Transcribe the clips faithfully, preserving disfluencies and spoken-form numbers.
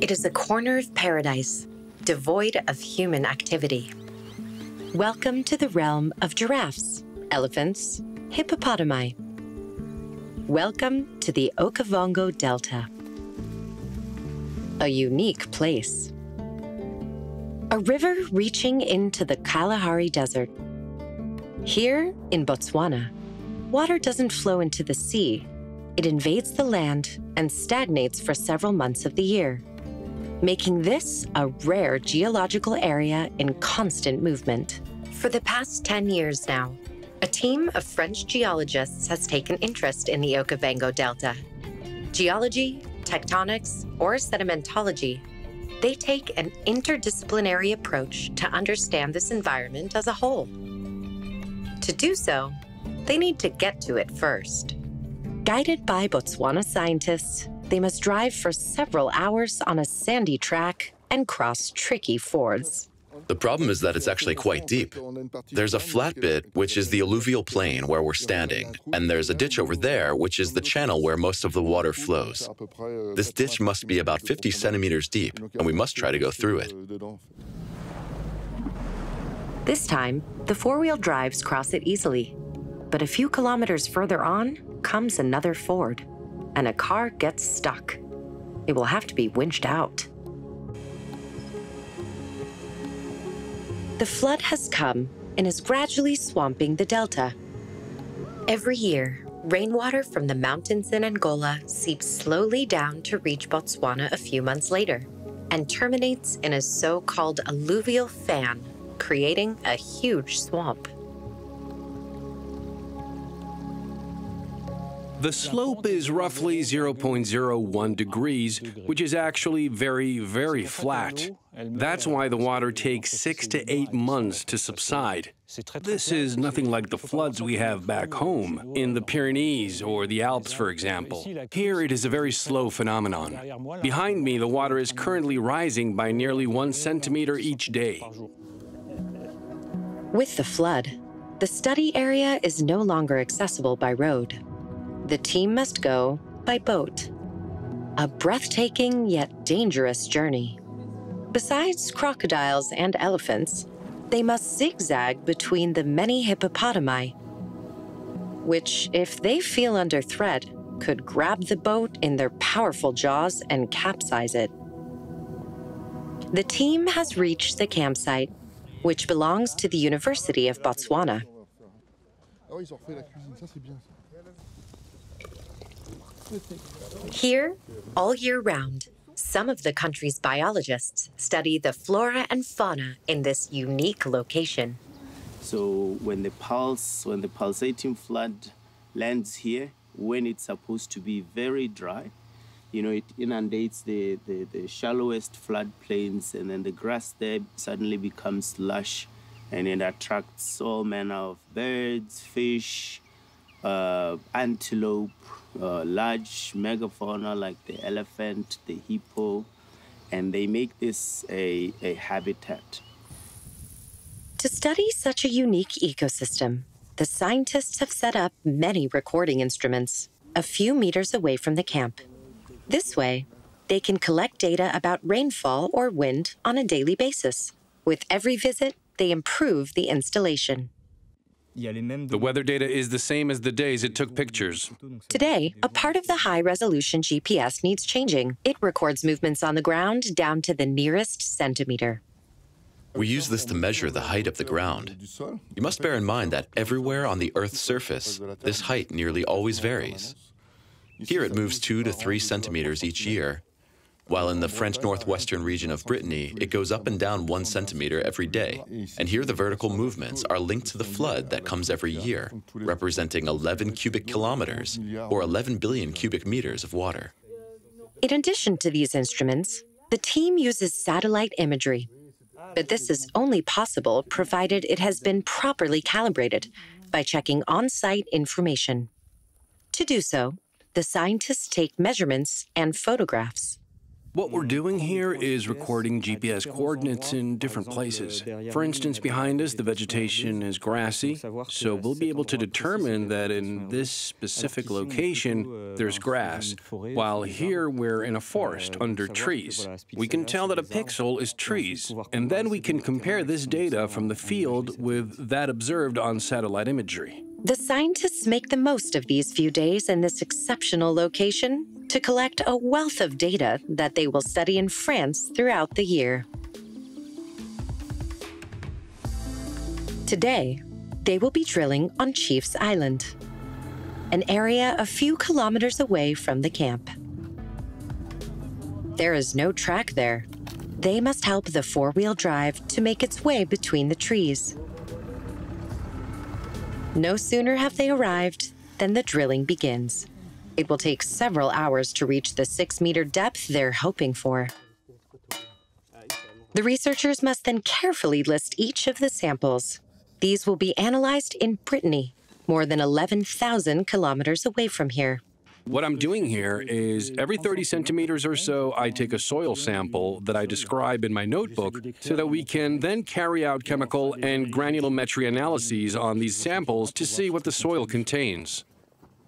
It is a corner of paradise, devoid of human activity. Welcome to the realm of giraffes, elephants, hippopotami. Welcome to the Okavango Delta. A unique place. A river reaching into the Kalahari Desert. Here in Botswana, water doesn't flow into the sea. It invades the land and stagnates for several months of the year, making this a rare geological area in constant movement. For the past ten years now, a team of French geologists has taken interest in the Okavango Delta. Geology, tectonics, or sedimentology, they take an interdisciplinary approach to understand this environment as a whole. To do so, they need to get to it first. Guided by Botswana scientists, they must drive for several hours on a sandy track and cross tricky fords. The problem is that it's actually quite deep. There's a flat bit, which is the alluvial plain where we're standing, and there's a ditch over there, which is the channel where most of the water flows. This ditch must be about fifty centimeters deep, and we must try to go through it. This time, the four-wheel drives cross it easily. But a few kilometers further on comes another ford, and a car gets stuck. It will have to be winched out. The flood has come and is gradually swamping the delta. Every year, rainwater from the mountains in Angola seeps slowly down to reach Botswana a few months later and terminates in a so-called alluvial fan, creating a huge swamp. The slope is roughly zero point zero one degrees, which is actually very, very flat. That's why the water takes six to eight months to subside. This is nothing like the floods we have back home, in the Pyrenees or the Alps, for example. Here it is a very slow phenomenon. Behind me, the water is currently rising by nearly one centimeter each day. With the flood, the study area is no longer accessible by road. The team must go by boat. A breathtaking yet dangerous journey. Besides crocodiles and elephants, they must zigzag between the many hippopotami, which, if they feel under threat, could grab the boat in their powerful jaws and capsize it. The team has reached the campsite, which belongs to the University of Botswana. Here, all year round, some of the country's biologists study the flora and fauna in this unique location. So when the pulse, when the pulsating flood lands here, when it's supposed to be very dry, you know, it inundates the, the, the shallowest floodplains, and then the grass there suddenly becomes lush, and it attracts all manner of birds, fish, uh, antelope, Uh, large megafauna like the elephant, the hippo, and they make this a, a habitat. To study such a unique ecosystem, the scientists have set up many recording instruments a few meters away from the camp. This way, they can collect data about rainfall or wind on a daily basis. With every visit, they improve the installation. The weather data is the same as the days it took pictures. Today, a part of the high-resolution G P S needs changing. It records movements on the ground down to the nearest centimeter. We use this to measure the height of the ground. You must bear in mind that everywhere on the Earth's surface, this height nearly always varies. Here it moves two to three centimeters each year, while in the French northwestern region of Brittany, it goes up and down one centimeter every day. And here the vertical movements are linked to the flood that comes every year, representing eleven cubic kilometers, or eleven billion cubic meters of water. In addition to these instruments, the team uses satellite imagery. But this is only possible provided it has been properly calibrated by checking on-site information. To do so, the scientists take measurements and photographs. What we're doing here is recording G P S coordinates in different places. For instance, behind us, the vegetation is grassy, so we'll be able to determine that in this specific location, there's grass, while here we're in a forest under trees. We can tell that a pixel is trees, and then we can compare this data from the field with that observed on satellite imagery. The scientists make the most of these few days in this exceptional location to collect a wealth of data that they will study in France throughout the year. Today, they will be drilling on Chief's Island, an area a few kilometers away from the camp. There is no track there. They must help the four-wheel drive to make its way between the trees. No sooner have they arrived than the drilling begins. It will take several hours to reach the six-meter depth they're hoping for. The researchers must then carefully list each of the samples. These will be analyzed in Brittany, more than eleven thousand kilometers away from here. What I'm doing here is every thirty centimeters or so, I take a soil sample that I describe in my notebook so that we can then carry out chemical and granulometry analyses on these samples to see what the soil contains.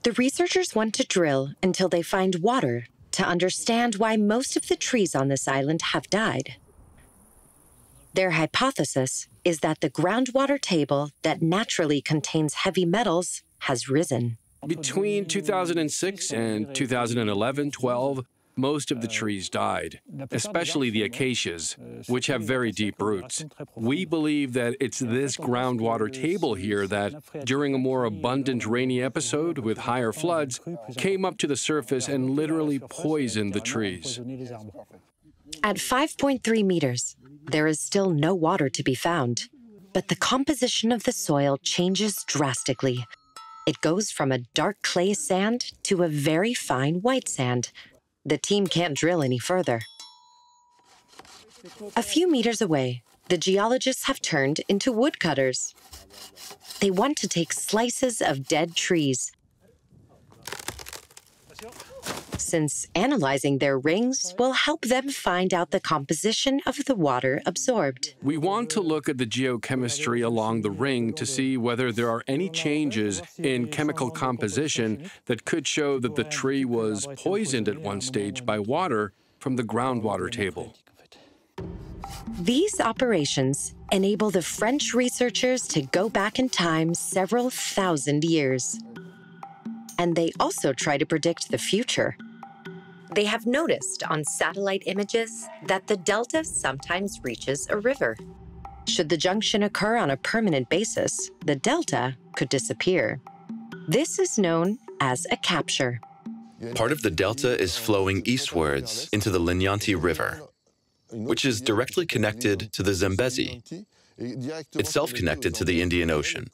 The researchers want to drill until they find water to understand why most of the trees on this island have died. Their hypothesis is that the groundwater table that naturally contains heavy metals has risen. Between two thousand six and two thousand eleven twelve, most of the trees died, especially the acacias, which have very deep roots. We believe that it's this groundwater table here that, during a more abundant rainy episode with higher floods, came up to the surface and literally poisoned the trees. At five point three meters, there is still no water to be found, but the composition of the soil changes drastically. It goes from a dark clay sand to a very fine white sand. The team can't drill any further. A few meters away, the geologists have turned into woodcutters. They want to take slices of dead trees. Since analyzing their rings will help them find out the composition of the water absorbed. We want to look at the geochemistry along the ring to see whether there are any changes in chemical composition that could show that the tree was poisoned at one stage by water from the groundwater table. These operations enable the French researchers to go back in time several thousand years. And they also try to predict the future. They have noticed on satellite images that the delta sometimes reaches a river. Should the junction occur on a permanent basis, the delta could disappear. This is known as a capture. Part of the delta is flowing eastwards into the Linyanti River, which is directly connected to the Zambezi, itself connected to the Indian Ocean.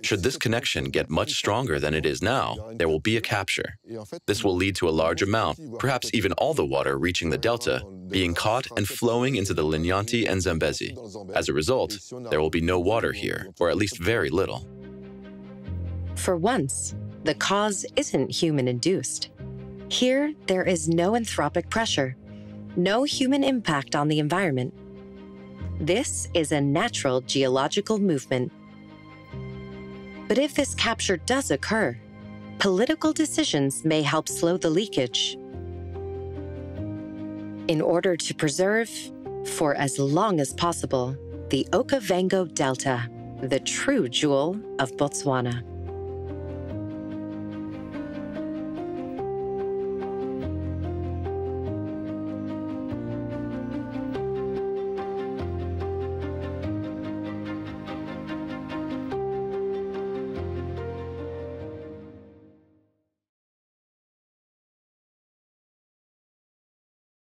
Should this connection get much stronger than it is now, there will be a capture. This will lead to a large amount, perhaps even all the water reaching the delta, being caught and flowing into the Linyanti and Zambezi. As a result, there will be no water here, or at least very little. For once, the cause isn't human-induced. Here, there is no anthropic pressure, no human impact on the environment. This is a natural geological movement. But if this capture does occur, political decisions may help slow the leakage. In order to preserve, for as long as possible, the Okavango Delta, the true jewel of Botswana.